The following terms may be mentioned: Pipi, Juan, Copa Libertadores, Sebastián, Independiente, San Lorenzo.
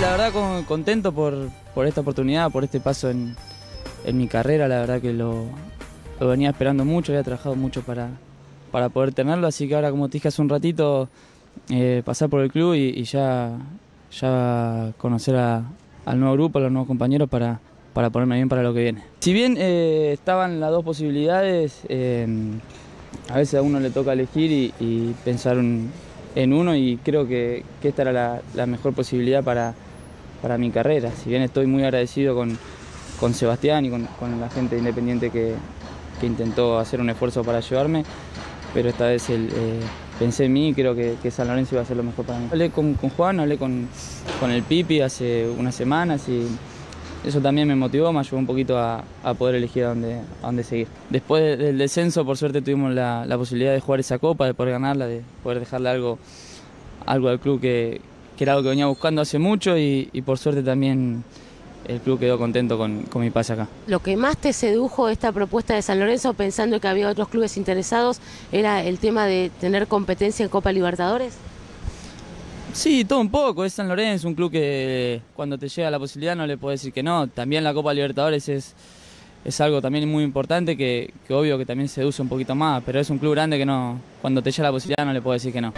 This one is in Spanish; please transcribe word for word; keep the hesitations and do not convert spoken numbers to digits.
la verdad con, contento por, por esta oportunidad, por este paso en, en mi carrera. La verdad que lo, lo venía esperando mucho, había trabajado mucho para, para poder tenerlo. Así que ahora, como te dije hace un ratito, eh, pasar por el club y, y ya, ya conocer a, al nuevo grupo, a los nuevos compañeros para, para ponerme bien para lo que viene. Si bien eh, estaban las dos posibilidades, eh, a veces a uno le toca elegir y, y pensar un... en uno, y creo que, que esta era la, la mejor posibilidad para, para mi carrera. Si bien estoy muy agradecido con, con Sebastián y con, con la gente Independiente que, que intentó hacer un esfuerzo para llevarme, pero esta vez el, eh, pensé en mí y creo que, que San Lorenzo iba a ser lo mejor para mí. Hablé con, con Juan, hablé con, con el Pipi hace unas semanas y eso también me motivó, me ayudó un poquito a, a poder elegir a dónde, a dónde seguir. Después del descenso, por suerte, tuvimos la, la posibilidad de jugar esa Copa, de poder ganarla, de poder dejarle algo, algo al club, que, que era algo que venía buscando hace mucho, y, y por suerte también el club quedó contento con, con mi pase acá. ¿Lo que más te sedujo esta propuesta de San Lorenzo, pensando que había otros clubes interesados, era el tema de tener competencia en Copa Libertadores? Sí, todo un poco. Es San Lorenzo, un club que cuando te llega la posibilidad no le podés decir que no. También la Copa Libertadores es, es algo también muy importante, que, que obvio que también seduce un poquito más, pero es un club grande que no, cuando te llega la posibilidad no le podés decir que no.